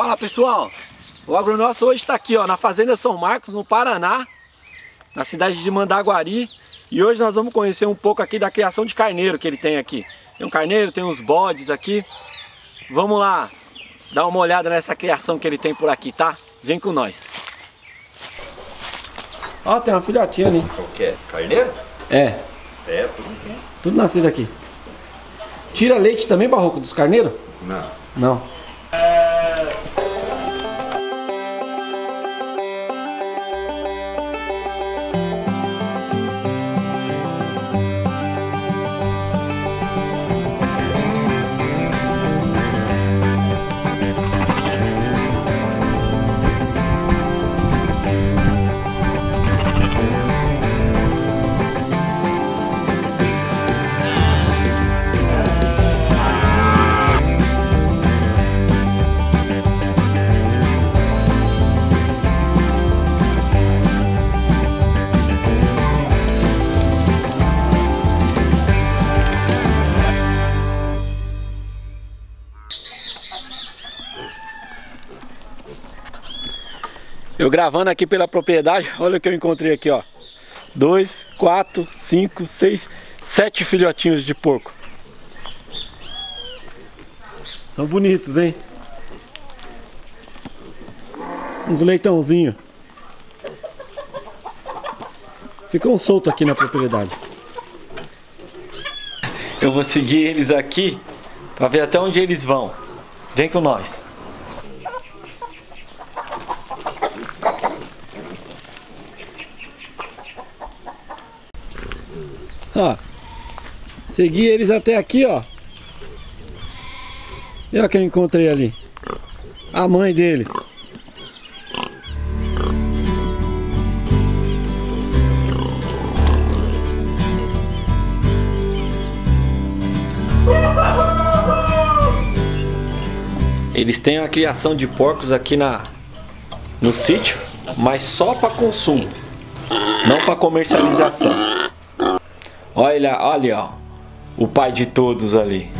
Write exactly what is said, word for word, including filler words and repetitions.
Fala pessoal, o Agro Nosso hoje está aqui ó, na Fazenda São Marcos, no Paraná, na cidade de Mandaguari. E hoje nós vamos conhecer um pouco aqui da criação de carneiro que ele tem aqui. Tem um carneiro, tem uns bodes aqui. Vamos lá dar uma olhada nessa criação que ele tem por aqui, tá? Vem com nós. Ó, tem uma filhotinha ali. O que é? Carneiro? É. É, tudo aqui. Tudo nascido aqui. Tira leite também, Barroco, dos carneiros? Não. Não. Eu gravando aqui pela propriedade, olha o que eu encontrei aqui, ó. Dois, quatro, cinco, seis, sete filhotinhos de porco. São bonitos, hein? Uns leitãozinhos. Ficam soltos aqui na propriedade. Eu vou seguir eles aqui para ver até onde eles vão. Vem com nós. Ó, segui eles até aqui, ó. E olha que eu encontrei ali. A mãe deles. Eles têm a criação de porcos aqui na, no sítio, mas só para consumo, não para comercialização. Olha, olha, ó, o pai de todos ali.